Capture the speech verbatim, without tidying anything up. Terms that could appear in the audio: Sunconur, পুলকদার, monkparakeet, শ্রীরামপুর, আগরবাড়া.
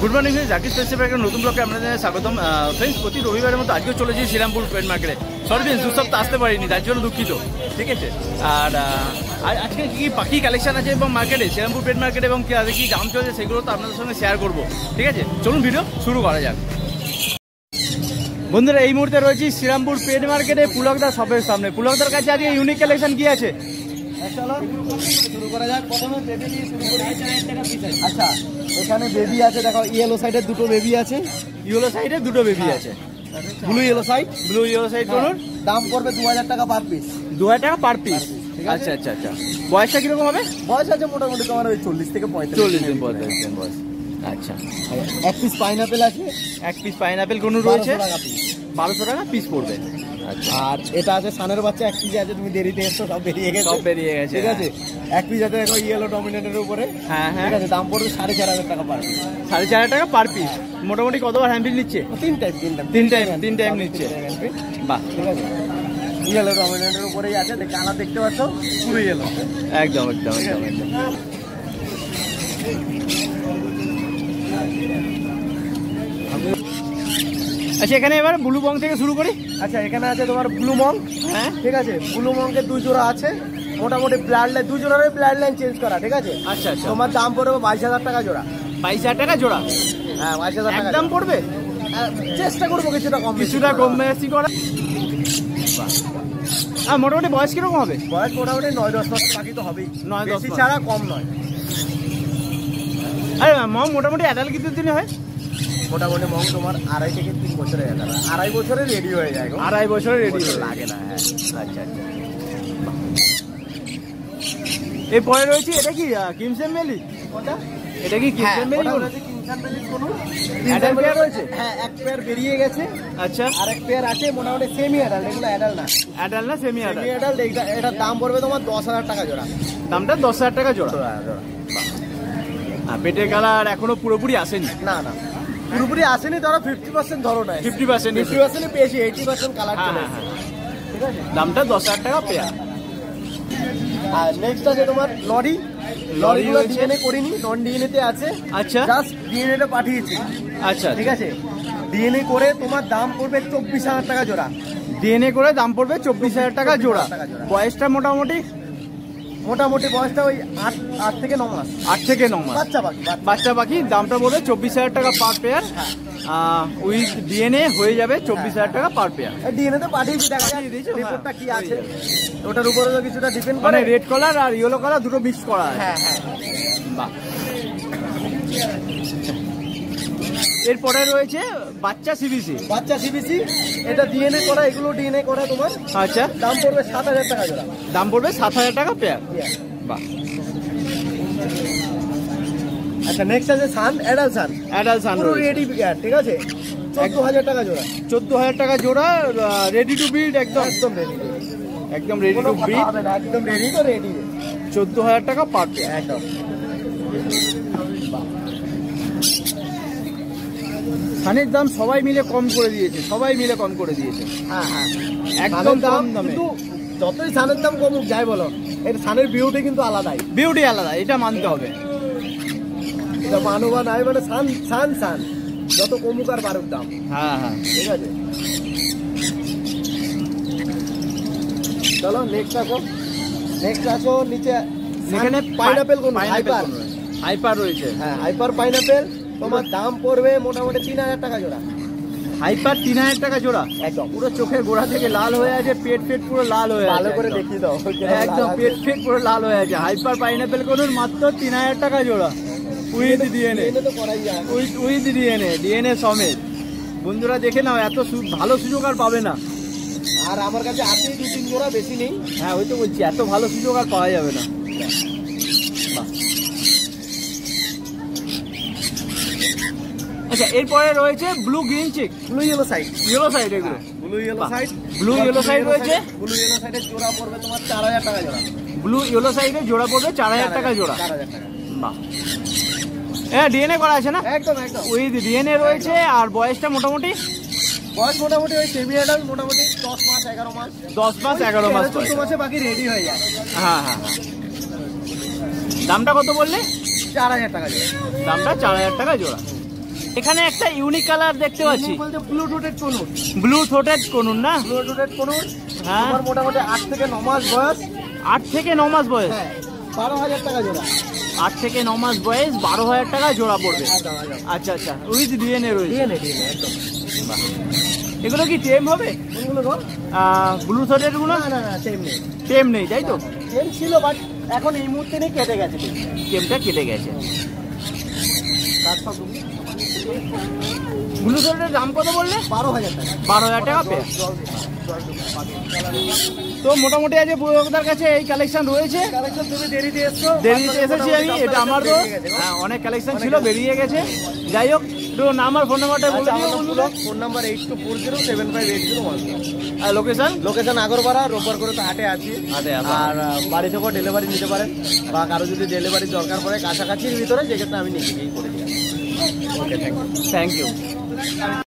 Good morning friends, Zakir special একটা নতুন ব্লগে আপনাদের স্বাগতম। ফ্রেন্ডস, প্রতি রবিবারের মতো আজকেও চলে যাই শ্রীরামপুর ট্রেড মার্কেটে। সরি ফ্রেন্ডস, দু সপ্তাহ আসতে পারিনি, তার জন্য দুঃখিত। ঠিক আছে, আর আজকে কী কী পাখি কালেকশন আছে এবং মার্কেটে শ্রীরামপুর ট্রেড মার্কেট এবং কী দাম চলছে সেগুলো তো আপনাদের সঙ্গে শেয়ার করবো। ঠিক আছে, চলুন ভিডিও শুরু করা যাক। বন্ধুরা, এই মুহূর্তে রয়েছি শ্রীরামপুর ট্রেড মার্কেটে পুলকদার শপের সামনে। পুলকদার কাছে আজকে ইউনিক কালেকশন কী আছে শুরু করা যাক। প্রথমে বেবি দিয়ে শুরু করি। আচ্ছা, এখানে বেবি আছে, দেখো ইয়েলো সাইডের দুটো বেবি আছে। ইয়েলো সাইডের দুটো বেবি আছে, blue yellow side, blue yellow side. কোনোর দাম পড়বে দু হাজার টাকা পার পিস। দু হাজার টাকা পার পিস। আচ্ছা আচ্ছা আচ্ছা। বয়সটা কিরকম হবে? বয়স আছে মোটামুটি তোমার ওই চল্লিশ থেকে পঁয়তাল্লিশ। চল্লিশ দিন পঁয়তাল্লিশ দিন বয়স। আচ্ছা, এক পিস পাইনাপেল আছে। এক পিস পাইনাপেল কোনো রয়েছে বারোশো টাকা পিস পড়বে। আর এটা আছে সানের বাচ্চা, এক পিস আছে। তুমি দেরিতে এসছো, সব বেরিয়ে গেছে, সব বেরিয়ে গেছে। ঠিক আছে, এক পিস আছে দেখো ইয়েলো ডমিনেটের উপরে। হ্যাঁ হ্যাঁ, ঠিক আছে। দাম পড়বে সাড়ে চার হাজার টাকা পার পিস। সাড়ে চার হাজার টাকা পার পিস। মোটামুটি কতবার হ্যান্ডেল নিচ্ছে? তিন টাইম তিন টাইম তিন টাইম তিন টাইম নিচ্ছে। বাহ, ঠিক আছে। ইয়েলো ডমিনেটের উপরেই আছে, কালার দেখতে পাচ্ছ পুরো ইয়েলো। একদম একদম একদম একদম। আচ্ছা, এখানে এবার ব্লু মং থেকে শুরু করি। আচ্ছা, এখানে আছে তোমার ব্লু মং। হ্যাঁ, ঠিক আছে। ব্লু মংকে দুই জোড়া আছে, মোটামুটি ব্লাড লাইন, দুই জোড়ার ব্লাড লাইন চেঞ্জ করা। ঠিক আছে। আচ্ছা, তোমার দাম পড়বে বাইশ হাজার টাকা জোড়া। বাইশ হাজার টাকা জোড়া। হ্যাঁ, বাইশ হাজার টাকা দাম পড়বে। চেষ্টা করবো কিছুটা কম, কিছুটা কম বেশি করা। হ্যাঁ, মোটামুটি বয়স কিরকম হবে? বয়স মোটামুটি নয় দশ বছর বাকি তো হবেই, নয় দশ ছাড়া কম নয়। আরে মং মোটামুটি অ্যাডাল্ট কিছু দিনে হয়। মোটামুটি মং তোমার আড়াই থেকে তিন বছরে আড়াই বছরে রেডি হয়ে যায়। আড়াই বছরে রেডি লাগে না। হ্যাঁ, আচ্ছা আচ্ছা। এরপরে রয়েছে, এটা কি কিমসেন মেলি? ওটা এটা কি কিমসেন মেলি? ওটা হচ্ছে কিমসেন মেলি। কোনো অ্যাডাল্ট পেয়ার রয়েছে? হ্যাঁ, এক পেয়ার বেরিয়ে গেছে। আচ্ছা, আরেক পেয়ার আছে মোটামুটি সেমি অ্যাডাল্ট। এগুলো অ্যাডাল্ট না, অ্যাডাল্ট না, সেমি অ্যাডাল্ট। অ্যাডাল্ট এটার দাম পড়বে তোমার দশ হাজার টাকা জোড়া। দামটা দশ হাজার টাকা জোড়া। জোড়া পেটের কালার এখনো পুরোপুরি আসেনি। না না, পুরোপুরি আসেনি। ধরো ফিফটি পার্সেন্ট ধরো না, ফিফটি পার্সেন্ট ফিফটি পার্সেন্ট পেয়েছি, এইটি পার্সেন্ট কালার। হ্যাঁ হ্যাঁ, ঠিক আছে। দামটা দশ হাজার টাকা পেয়ার। আর নেক্সট আছে তোমার লরি। লরিগুলো ডিএনএ করিনি, নন ডিএনএতে আছে। আচ্ছা, জাস্ট ডিএনএটা পাঠিয়েছি। আচ্ছা, ঠিক আছে। ডিএনএ করে তোমার দাম পড়বে চব্বিশ হাজার টাকা জোড়া। ডিএনএ করে দাম পড়বে চব্বিশ হাজার টাকা জোড়া। বয়সটা মোটামুটি মোটামুটি বয়সটা ওই আট আট থেকে ন মাস। আট থেকে ন মাস বাচ্চা পাখি। বাচ্চা পাখি দামটা বলে চব্বিশ হাজার টাকা পার পেয়ার। ওই ডিএনএ হয়ে যাবে চব্বিশ হাজার টাকা পার পেয়ার। ডিএনএ তো পাঠিয়েছি, দেখা যায় রিপোর্টটা কি আছে ওটার উপরে তো কিছুটা ডিপেন্ড করে। রেড কালার আর ইয়েলো কালার দুটো মিক্স করা আছে। হ্যাঁ হ্যাঁ। বাহ। এরপরে রয়েছে বাচ্চা সিবিসি। বাচ্চা সিবিসি এটা ডিএনএ করা, এগুলো ডিএনএ করা তোমার। আচ্ছা, দাম পড়বে সাত হাজার টাকা জোড়া। দাম পড়বে সাত হাজার টাকা পেয়ার। বাহ। আচ্ছা, নেক্সট আছে sun. Adult sun. Adult sun ready pair. ঠিক আছে, চোদ্দ হাজার টাকা জোড়া। চোদ্দ হাজার টাকা জোড়া, রেডি টু বিল্ড। একদম একদম রেডি, একদম রেডি টু বিল্ড, একদম রেডি তো রেডি। চোদ্দ হাজার টাকা পার পেয়ার একদম। সানের দাম সবাই মিলে কম করে দিয়েছে, সবাই মিলে কম করে দিয়েছে। হ্যাঁ হ্যাঁ, একদম দাম। কিন্তু যতই সানের দাম কমুক যাই বলো, এটা সানের বিউটি কিন্তু আলাদাই, বিউটি আলাদা, এটা মানতে হবে। এটা মানুষ বা নাই মানে সান সান সান যত কমুক আর বারুক দাম। হ্যাঁ হ্যাঁ, ঠিক আছে। চলো নেক্সট আসো। নেক্সট আসো নিচে, এখানে পাইনাপেল কোন? হাইপার। হাইপার রয়েছে। হ্যাঁ, হাইপার পাইনাপেল তোমার দাম পড়বে মোটামুটি তিন হাজার টাকা জোড়া। হাইপার তিন হাজার টাকা জোড়া। একদম পুরো চোখের গোড়া থেকে লাল হয়ে আছে, পেট ফেট পুরো লাল হয়ে আছে। ভালো করে দেখিয়ে দাও। একদম পেট ফেট পুরো লাল হয়ে আছে। হাইপার পাইনাপেল কোনোর মাত্র তিন হাজার টাকা জোড়া, with DNA. With DNA, DNA সমেত। বন্ধুরা দেখে নাও, এত ভালো সুযোগ আর পাবে না। আর আমার কাছে আছে দু তিন জোড়া, বেশি নেই। হ্যাঁ, ওই তো বলছি, এত ভালো সুযোগ আর পাওয়া যাবে না। আচ্ছা, এরপরে রয়েছে blue green cheek. Blue yellow side. Yellow side এগুলো। Blue yellow side. Blue yellow side রয়েছে। ব্লু ইয়েলো সাইডের জোড়া পড়বে তোমার চার হাজার টাকা জোড়া। ব্লু ইয়েলো সাইডের জোড়া পড়বে চার হাজার টাকা জোড়া। বাহ। হ্যাঁ, ডিএনএ করা আছে না? একদম একদম ওই ডিএনএ রয়েছে। আর বয়সটা মোটামুটি, বয়স মোটামুটি ওই সেমি অ্যাডাল্ট, মোটামুটি দশ মাস এগারো মাস। দশ মাস এগারো মাস চোদ্দ মাসে বাকি রেডি হয়ে যায়। হ্যাঁ হ্যাঁ। দামটা কত বললে? চার হাজার টাকা জোড়া। দামটা চার হাজার টাকা জোড়া। এখানে একটা ইউনিক কালার দেখতে পাচ্ছি, ব্লু ঠোঁটের কনুন। ব্লু ঠোঁটের কনুন না? ব্লু ঠোঁটের কনুন। হ্যাঁ, মোটামুটি আট থেকে ন মাস বয়স। আট থেকে ন মাস বয়স বারো হাজার টাকা জোড়া। আট থেকে ন মাস বয়স বারো হাজার টাকা জোড়া পড়বে। আচ্ছা আচ্ছা, উইথ ডিএনএ রয়েছে। এগুলো কি টেম হবে? ব্লু ঠোঁটের গুলো না, টেম নেই। টেম নেই, তাই তো? টেম ছিল, বাট এখন এই মুহূর্তে নেই, কেটে গেছে। টেমটা কেটে গেছে। ব্লু ঠোঁটের দাম কত বললে? বারো হাজার টাকা। বারো হাজার টাকা পেয়ে তো মোটামুটি আছে পুলকদার কাছে এই কালেকশন রয়েছে। দেরিতে এসেছি আমি, এটা আমার তো অনেক কালেকশন ছিল, বেরিয়ে গেছে। যাই হোক, নাম আর ফোন নাম্বারটা বলে দিও। Phone number eight two four zero seven five eight zero one. আর লোকেশন? লোকেশন আগরবাড়া, রোববার করে তো হাটে আছি। আর বাড়ি থেকেও ডেলিভারি নিতে পারেন, বা কারো যদি ডেলিভারি দরকার পড়ে কাছাকাছির ভিতরে, সেক্ষেত্রে আমি নিজে গিয়ে করে দিই। Okay, thank you. Thank you.